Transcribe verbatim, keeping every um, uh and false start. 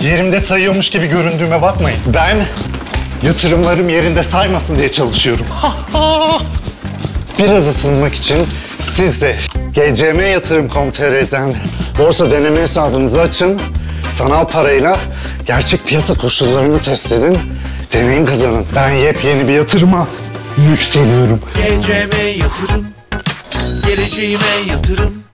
yerimde sayıyormuş gibi göründüğüme bakmayın. Ben yatırımlarım yerinde saymasın diye çalışıyorum. Biraz ısınmak için siz de G C M Yatırım nokta com nokta t r'den borsa deneme hesabınızı açın. Sanal parayla gerçek piyasa koşullarını test edin. Deneyim kazanın. Ben yepyeni bir yatırıma yükseliyorum. G C M Yatırım, geleceğime yatırım.